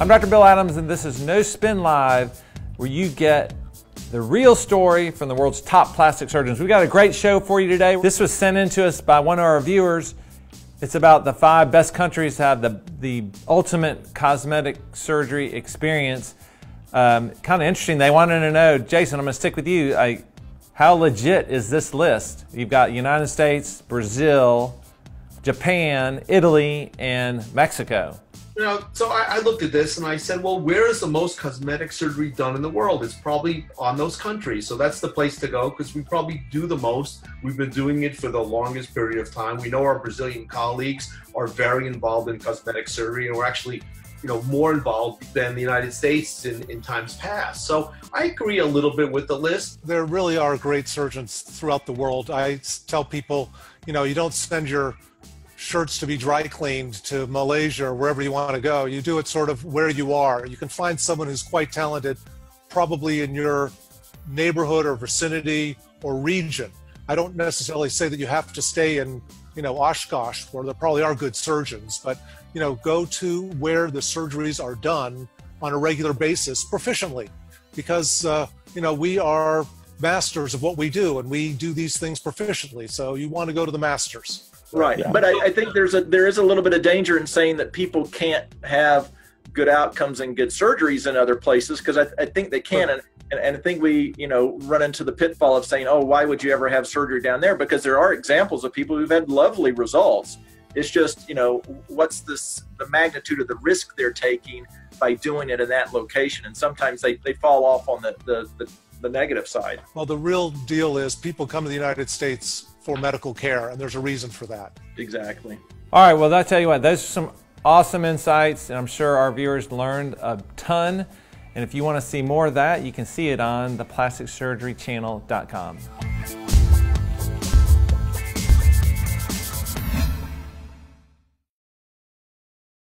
I'm Dr. Bill Adams, and this is No Spin Live, where you get the real story from the world's top plastic surgeons. We've got a great show for you today. This was sent in to us by one of our viewers. It's about the 5 best countries to have the ultimate cosmetic surgery experience. Kind of interesting. They wanted to know, Jason, I'm going to stick with you. How legit is this list? You've got United States, Brazil, Japan, Italy, and Mexico. You know, so I looked at this and I said, well, where is the most cosmetic surgery done in the world? It's probably on those countries. So that's the place to go because we probably do the most. We've been doing it for the longest period of time. We know our Brazilian colleagues are very involved in cosmetic surgery, and we're actually, you know, more involved than the United States in times past. So I agree a little bit with the list. There really are great surgeons throughout the world. I tell people, you know, you don't send your shirts to be dry cleaned to Malaysia or wherever you want to go. You do it sort of where you are. You can find someone who's quite talented, probably in your neighborhood or vicinity or region. I don't necessarily say that you have to stay in, you know, Oshkosh, where there probably are good surgeons, but, you know, go to where the surgeries are done on a regular basis proficiently, because, you know, we are masters of what we do and we do these things proficiently. So you want to go to the masters. Right, yeah. But I think there is a little bit of danger in saying that people can't have good outcomes and good surgeries in other places, because I think they can, and I think we, you know, run into the pitfall of saying, oh, why would you ever have surgery down there? Because there are examples of people who've had lovely results. It's just, you know, what's the magnitude of the risk they're taking by doing it in that location, and sometimes they fall off on the negative side. Well, the real deal is people come to the United States for medical care, and there's a reason for that. Exactly. All right, well, I'll tell you what, those are some awesome insights, and I'm sure our viewers learned a ton. And if you want to see more of that, you can see it on theplasticsurgerychannel.com.